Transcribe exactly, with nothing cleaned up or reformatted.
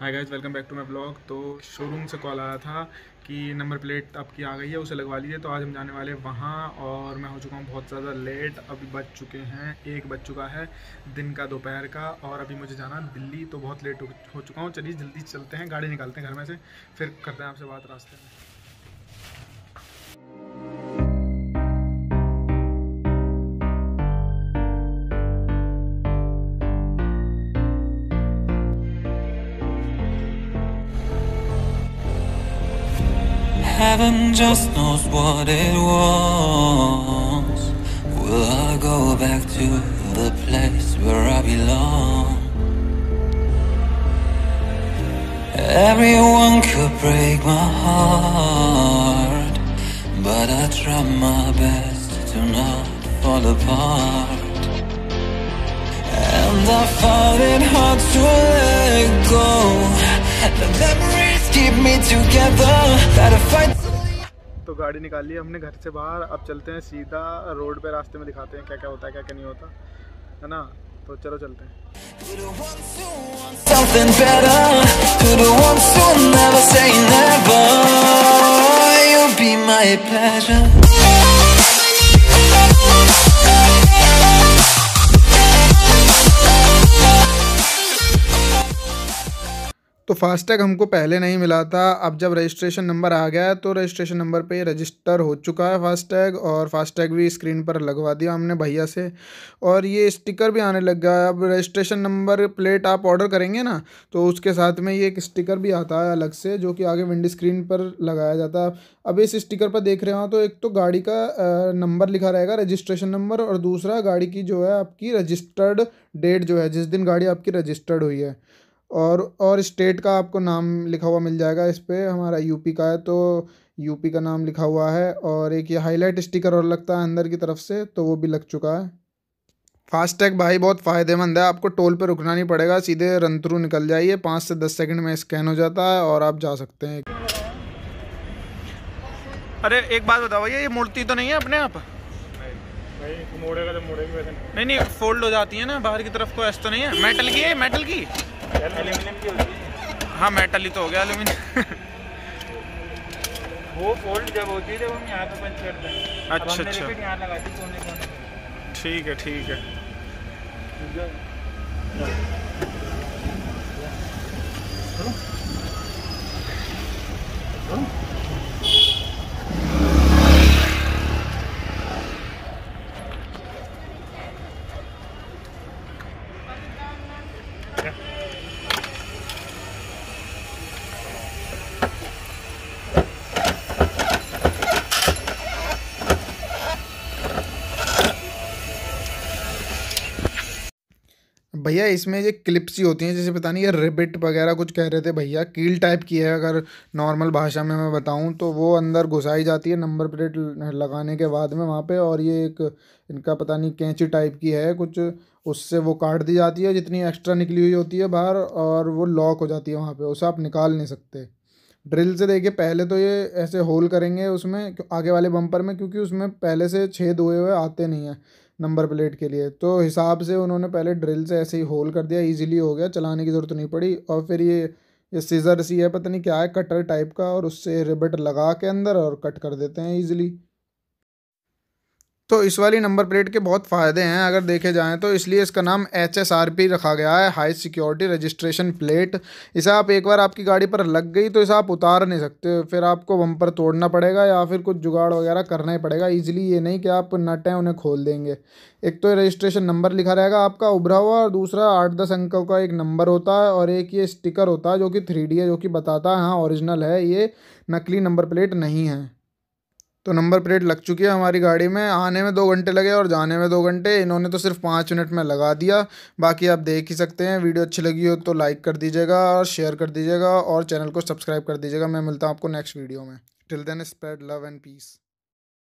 Hi guys, welcome back to my blog. तो showroom से call आया था कि नंबर प्लेट आपकी आ गई है, उसे लगवा लीजिए। तो आज हम जाने वाले वहाँ और मैं हो चुका हूँ बहुत ज़्यादा लेट। अभी बज चुके हैं, एक बज चुका है दिन का, दोपहर का, और अभी मुझे जाना दिल्ली। तो बहुत लेट हो चुका हूँ। चलिए जल्दी चलते हैं, गाड़ी निकालते हैं घर में से, फिर करते हैं आपसे बात रास्ते में। Heaven just knows what it was. Will I go back to the place where I belong? Everyone could break my heart, but I try my best to not fall apart. And I find it hard to let go. The memories keep me together, better fight. तो गाड़ी निकाल ली हमने घर से बाहर। अब चलते हैं सीधा रोड पे, रास्ते में दिखाते हैं क्या क्या होता है, क्या क्या नहीं होता है ना। तो चलो चलते हैं। तो फास्ट टैग हमको पहले नहीं मिला था। अब जब रजिस्ट्रेशन नंबर आ गया तो रजिस्ट्रेशन नंबर पे रजिस्टर हो चुका है फास्ट टैग, और फास्ट टैग भी स्क्रीन पर लगवा दिया हमने भैया से, और ये स्टिकर भी आने लग गया है। अब रजिस्ट्रेशन नंबर प्लेट आप ऑर्डर करेंगे ना, तो उसके साथ में ये एक स्टिकर भी आता है अलग से, जो कि आगे विंड स्क्रीन पर लगाया जाता है। अब इस स्टिकर पर देख रहे हो तो एक तो गाड़ी का नंबर लिखा रहेगा, रजिस्ट्रेशन नंबर, और दूसरा गाड़ी की जो है आपकी रजिस्टर्ड डेट जो है, जिस दिन गाड़ी आपकी रजिस्टर्ड हुई है, और और स्टेट का आपको नाम लिखा हुआ मिल जाएगा इस पर। हमारा यूपी का है तो यूपी का नाम लिखा हुआ है, और एक ये हाईलाइट स्टिकर और लगता है अंदर की तरफ से, तो वो भी लग चुका है। फास्टैग भाई बहुत फ़ायदेमंद है, आपको टोल पे रुकना नहीं पड़ेगा, सीधे रन थ्रू निकल जाइए, पाँच से दस सेकंड में स्कैन हो जाता है और आप जा सकते हैं। अरे एक बात बताओ भैया, ये मुड़ती तो नहीं है अपने आप? नहीं नहीं, फोल्ड हो जाती है ना बाहर की तरफ को, ऐसा तो नहीं है? मेटल की है, मेटल की, एल्यूमिनियम की होती है। हाँ मेटल ही तो हो गया, एल्यूमिनियम। वो फोल्ड जब होती है जब हम यहाँ पे पंच करते हैं। अच्छा अच्छा, यहाँ लगाते हैं कोने कोने। ठीक है ठीक है। भैया इसमें ये क्लिप्स ही होती हैं, जैसे पता नहीं ये रिबिट वगैरह कुछ कह रहे थे भैया, कील टाइप की है अगर नॉर्मल भाषा में मैं बताऊं तो। वो अंदर घुसाई जाती है नंबर प्लेट लगाने के बाद में वहाँ पे, और ये एक इनका पता नहीं कैंची टाइप की है कुछ, उससे वो काट दी जाती है जितनी एक्स्ट्रा निकली हुई होती है बाहर, और वो लॉक हो जाती है वहाँ पर, उसे आप निकाल नहीं सकते। ड्रिल से देखिए, पहले तो ये ऐसे होल करेंगे उसमें आगे वाले बम्पर में, क्योंकि उसमें पहले से छेद हुए हुए आते नहीं हैं नंबर प्लेट के लिए, तो हिसाब से उन्होंने पहले ड्रिल से ऐसे ही होल कर दिया। इजीली हो गया, चलाने की ज़रूरत नहीं पड़ी। और फिर ये ये सीजर सी है, पता नहीं क्या है, कटर टाइप का, और उससे रिबेट लगा के अंदर और कट कर देते हैं इजीली। तो इस वाली नंबर प्लेट के बहुत फ़ायदे हैं अगर देखे जाएँ तो, इसलिए इसका नाम एच एस आर पी रखा गया है, हाई सिक्योरिटी रजिस्ट्रेशन प्लेट। इसे आप एक बार आपकी गाड़ी पर लग गई तो इसे आप उतार नहीं सकते, फिर आपको बम्पर तोड़ना पड़ेगा या फिर कुछ जुगाड़ वगैरह करना ही पड़ेगा। इजीली ये नहीं कि आप नट हैं उन्हें खोल देंगे। एक तो रजिस्ट्रेशन नंबर लिखा रहेगा आपका उभरा हुआ, और दूसरा आठ दस अंकों का एक नंबर होता है, और एक ये स्टिकर होता है जो कि थ्री डी है, जो कि बताता है हाँ ओरिजिनल है, ये नकली नंबर प्लेट नहीं है। तो नंबर प्लेट लग चुकी है हमारी गाड़ी में। आने में दो घंटे लगे और जाने में दो घंटे, इन्होंने तो सिर्फ पाँच मिनट में लगा दिया। बाकी आप देख ही सकते हैं, वीडियो अच्छी लगी हो तो लाइक कर दीजिएगा और शेयर कर दीजिएगा और चैनल को सब्सक्राइब कर दीजिएगा। मैं मिलता हूँ आपको नेक्स्ट वीडियो में। Till then spread love and piece.